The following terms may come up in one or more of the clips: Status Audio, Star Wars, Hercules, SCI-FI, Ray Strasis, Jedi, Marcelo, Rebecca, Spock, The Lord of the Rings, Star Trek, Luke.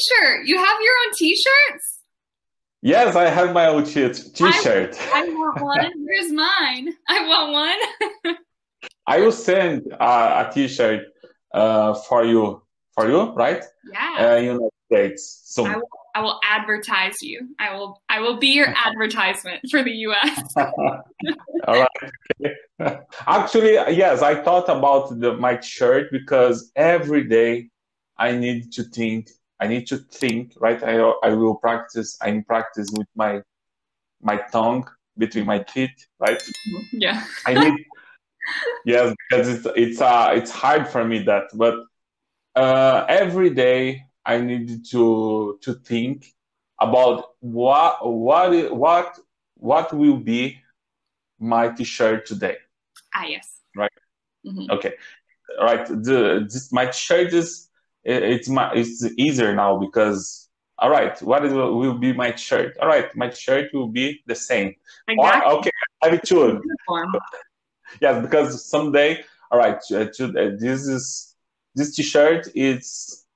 t-shirt. You have your own t-shirts? Yes, I have my own t-shirt. I want one. Where's mine? I want one. I will send a t-shirt for you, right? Yeah. United States. So I will advertise you. I will be your advertisement for the U.S. All right. Actually, yes, I thought about my t-shirt because every day I need to think. Right? I will practice. I'm practicing with my tongue between my teeth, right? Yeah. I need. Yes, because it's hard for me that, but every day I need to think about what will be my t-shirt today. Ah, yes. Right. Mm-hmm. Okay. Right. My t-shirt is. It's easier now because, all right, what will be my shirt? All right, my shirt will be the same. Exactly. Or, okay, I have it too. Yes, because someday, all right, this t-shirt is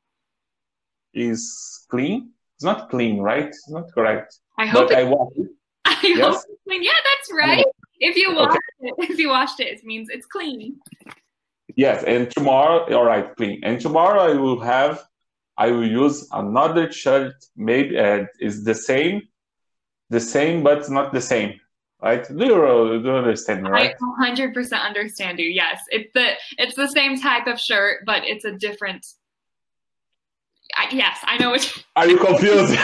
clean. It's not clean, right? It's not correct. I hope but I wash it. I hope it's clean. Yeah, that's right. If you washed it, it means it's clean. Yes, and tomorrow, all right, clean. And tomorrow I will use another shirt. Maybe it's the same, but not the same, right? Do you understand, right? I 100% understand you. Yes, it's the same type of shirt, but it's a different. Yes, I know which. Are you confused?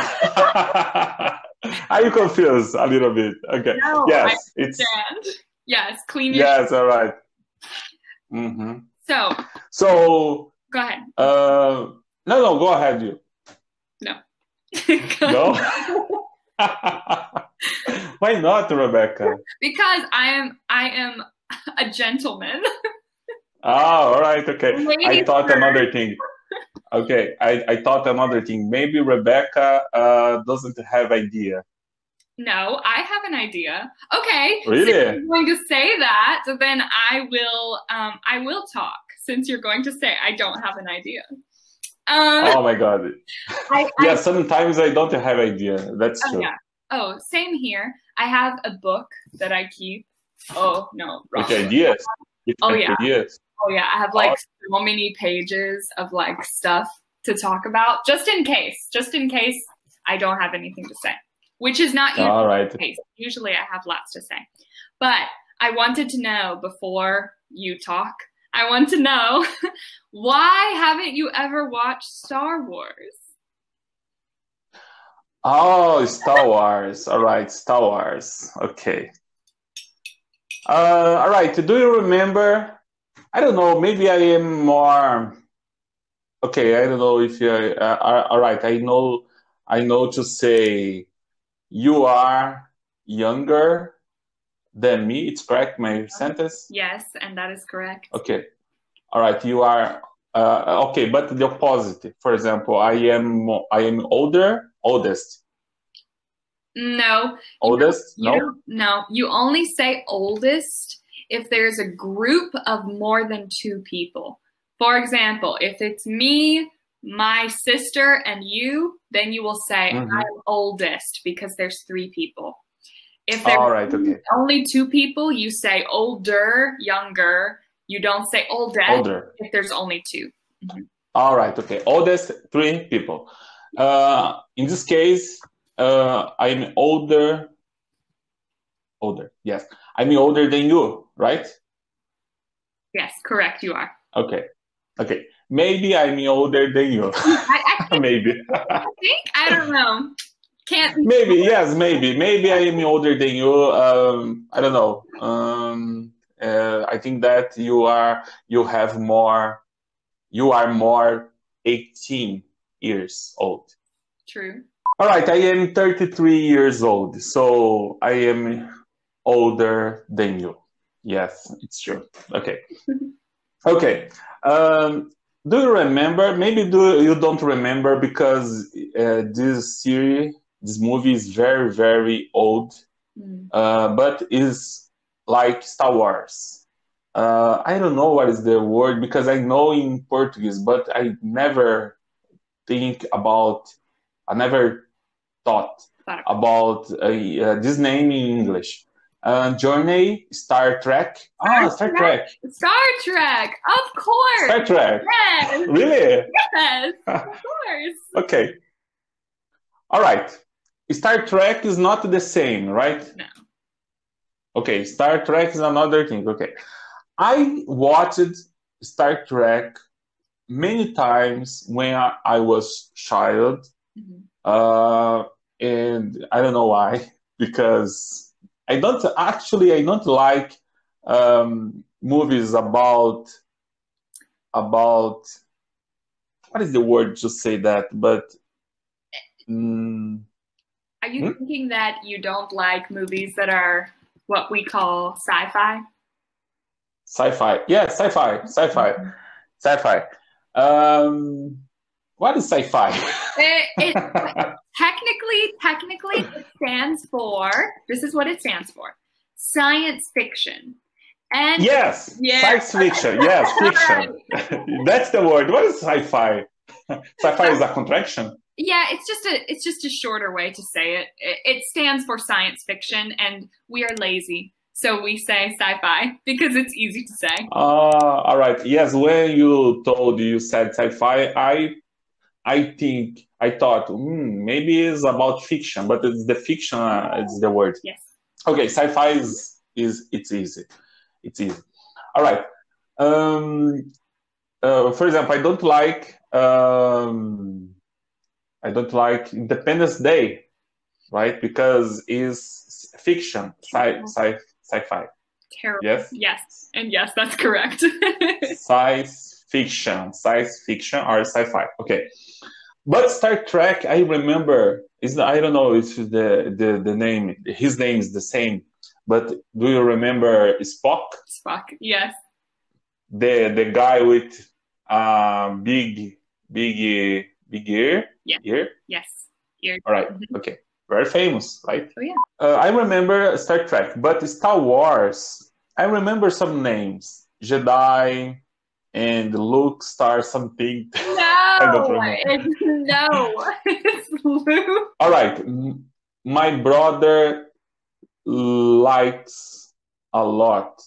Are you confused a little bit? Okay. No, yes, I understand. Yes, clean. Yes, all right. Mm-hmm. So go ahead. No, go ahead, you. No. No. Why not, Rebecca? Because I am a gentleman. All right. Okay. I thought another thing. Okay, I thought another thing. Maybe Rebecca doesn't have idea. No, I have an idea. Okay, really? Since you're going to say that, then I will talk. Since you're going to say I don't have an idea. Oh my God! Yeah, sometimes I don't have idea. That's true. Yeah. Oh, same here. I have a book that I keep. Oh no! Wrong. With ideas. Ideas. Oh yeah, I have so many pages of stuff to talk about, just in case I don't have anything to say. Which is not usually the case. Usually I have lots to say. But I wanted to know, before you talk, I want to know, why haven't you ever watched Star Wars? Oh, Star Wars. All right, Star Wars. Okay. All right, do you remember? I don't know, maybe I am more... Okay, I don't know if you're... all right, I know to say... You are younger than me. It's correct, my sentence? Yes, and that is correct. Okay. All right. You are... okay, but the opposite. For example, I am older, oldest. No. Oldest? No. You only say oldest if there's a group of more than two people. For example, if it's me... my sister and you, then you will say, mm-hmm. I'm oldest, because there's three people. If there's only two people, you say older, younger. You don't say older. If there's only two. Mm-hmm. All right, okay. Oldest, three people. In this case, I'm older. Older, yes. I'm older than you, right? Yes, correct, you are. Okay. Maybe I'm older than you. I maybe. I think, I don't know. Can't. Maybe, yes, maybe. Maybe I am older than you. I don't know. I think that you are more 18 years old. True. All right, I am 33 years old. So I am older than you. Yes, it's true. Okay. Do you remember? Maybe you don't remember because this movie is very, very old. Mm. But is like Star Wars. I don't know what is the word because I know in Portuguese, but I never think about, I never thought about this name in English. Journey, Star Trek. Star Trek. Star Trek, of course. Star Trek. Yes. Really? Yes, of course. Okay. All right. Star Trek is not the same, right? No. Okay, Star Trek is another thing. Okay. I watched Star Trek many times when I was child. Mm-hmm. And I don't know why, because... I don't like movies about what is the word to say that? But are you thinking that you don't like movies that are what we call sci-fi? Sci-fi, yeah, sci-fi. What is sci-fi? Technically, it stands for, this is what it stands for, science fiction. And yes, science fiction, yes, fiction. That's the word. What is sci-fi? Sci-fi is a contraction. Yeah, it's just a shorter way to say it. It stands for science fiction, and we are lazy, so we say sci-fi because it's easy to say. All right. Yes, when you said sci-fi, I thought maybe it's about fiction, but it's the fiction. It's the word. Yes. Okay, sci-fi is it's easy. It's easy. All right. For example, I don't like Independence Day, right? Because it's fiction. Sci-fi. Terrible. Yes. And yes, that's correct. Science fiction or sci-fi. Okay. But Star Trek, I remember, I don't know if the name, his name is the same, but do you remember Spock? Spock, yes. The guy with big ear? Yeah. Ear? Yes. Ear. All right, okay. Very famous, right? Oh, yeah. I remember Star Trek, but Star Wars, I remember some names. Jedi and Luke Star something. No! It's Luke. All right, my brother likes a lot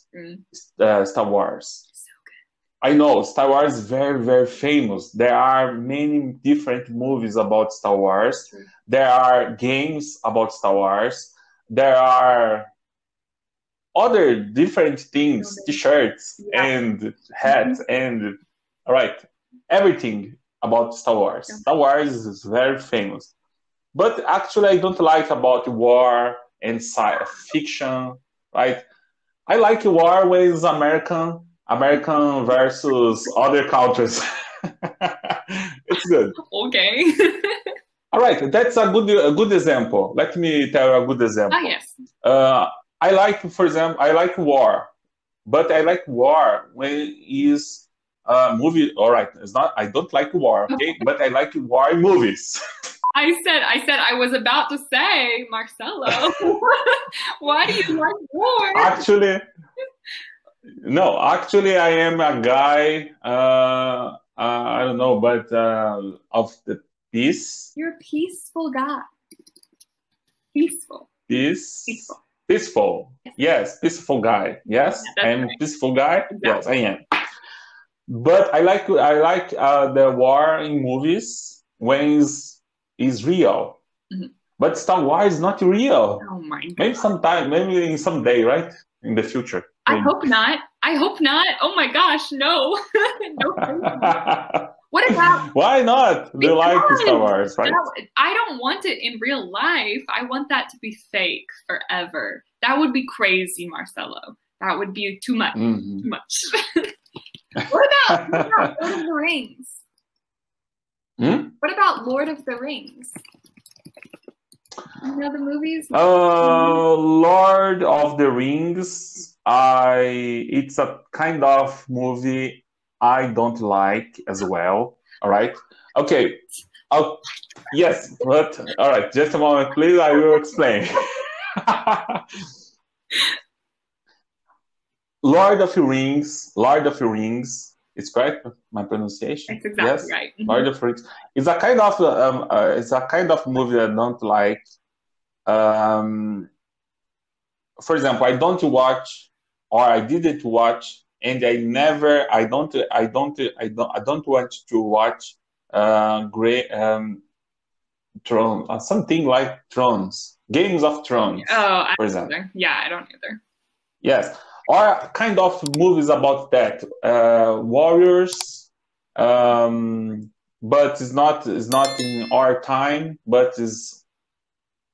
Star Wars. So good. I know Star Wars is very, very famous. There are many different movies about Star Wars. Mm. There are games about Star Wars. There are other different things, T-shirts and hats and all right, everything about Star Wars. Yeah. Star Wars is very famous. But actually, I don't like about war and science fiction, right? I like war when it's American versus other countries. It's good. Okay. All right, that's a good example. Let me tell you a good example. Ah, yes. I like war. But I like war when it is movie, all right. It's not. I don't like war, okay? But I like war movies. I said. I was about to say, Marcelo, why do you like war? Actually, I am a guy. I don't know, but of the peace. You're a peaceful guy. Peaceful. Peaceful. Yes, peaceful guy. Yes, yeah, I'm right. Peaceful guy. Exactly. Yes, I am. But I like the war in movies when it's real. Mm-hmm. But Star Wars is not real. Oh my God. Maybe in some day, right? In the future. Maybe. I hope not. Oh my gosh, no. No. What about... Why not? They like Star Wars, right? I don't want it in real life. I want that to be fake forever. That would be crazy, Marcelo. That would be too much. Mm-hmm. Too much. What about Lord of the Rings? Hmm? What about Lord of the Rings? You know the movies? Lord of the Rings. It's a kind of movie I don't like as well. All right. Okay. Yes, but all right. Just a moment, please. I will explain. Lord of the Rings It's correct, my pronunciation. That's exactly yes? right. Mm-hmm. Lord of the Rings. It's a kind of movie I don't like. For example, I don't watch, or I didn't watch, and I don't want to watch Throne, something like Thrones, Games of Thrones. Oh, I don't either. Yeah, I don't either. Yes. Or kind of movies about that, warriors, but it's not in our time, but it's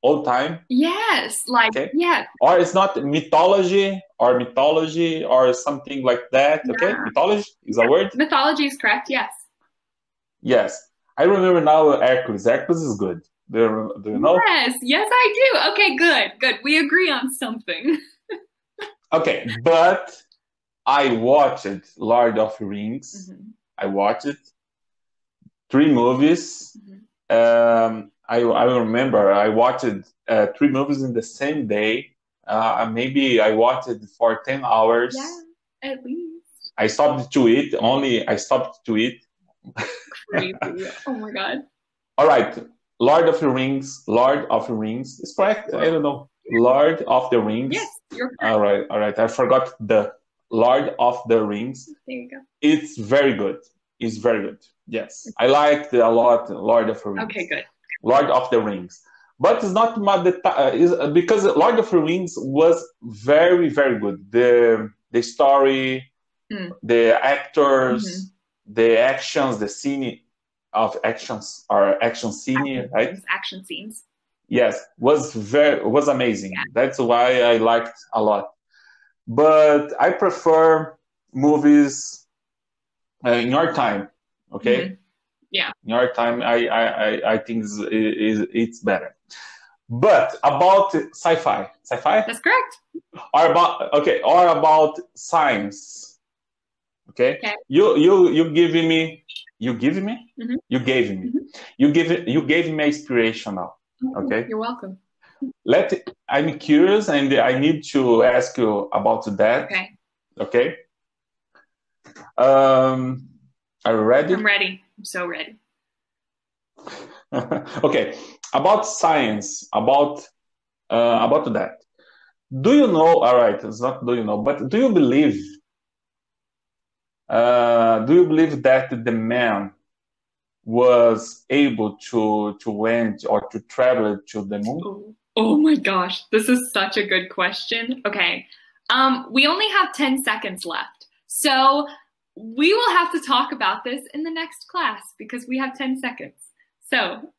old time. Yes, like okay? yeah. Or it's not mythology, or something like that. Yeah. Okay, mythology is a word. Mythology is correct. Yes. Yes, I remember now. Hercules. Hercules is good. Do you know? Yes, I do. Okay, good. We agree on something. Okay, but I watched Lord of the Rings. Mm-hmm. I watched it. 3 movies. Mm-hmm. I remember I watched 3 movies in the same day. Maybe I watched it for 10 hours. Yeah, at least. I stopped to eat. Only I stopped to eat. Crazy. Oh, my God. All right. Lord of the Rings. It's correct. I don't know. Lord of the Rings. Yes. You're correct. All right. I forgot the Lord of the Rings. There you go. It's very good. Yes. I liked a lot Lord of the Rings. Okay, good. Lord of the Rings. But it's not because Lord of the Rings was very, very good. The story, the actors, the actions, the scene of actions, or action scene, right? Action scenes. Yes, was amazing. Yeah. That's why I liked a lot. But I prefer movies in our time. Okay, yeah, in our time, I think it's better. But about sci-fi, that's correct. Or about science. Okay, you gave me inspiration now. Okay. You're welcome. I'm curious, and I need to ask you about that. Okay. Are you ready? I'm ready. I'm so ready. Okay. About science. About that. Do you know? All right. It's not do you know, but do you believe? Do you believe that the man was able to went or to travel to the moon? Oh my gosh, this is such a good question. Okay, we only have 10 seconds left, so we will have to talk about this in the next class because we have 10 seconds. So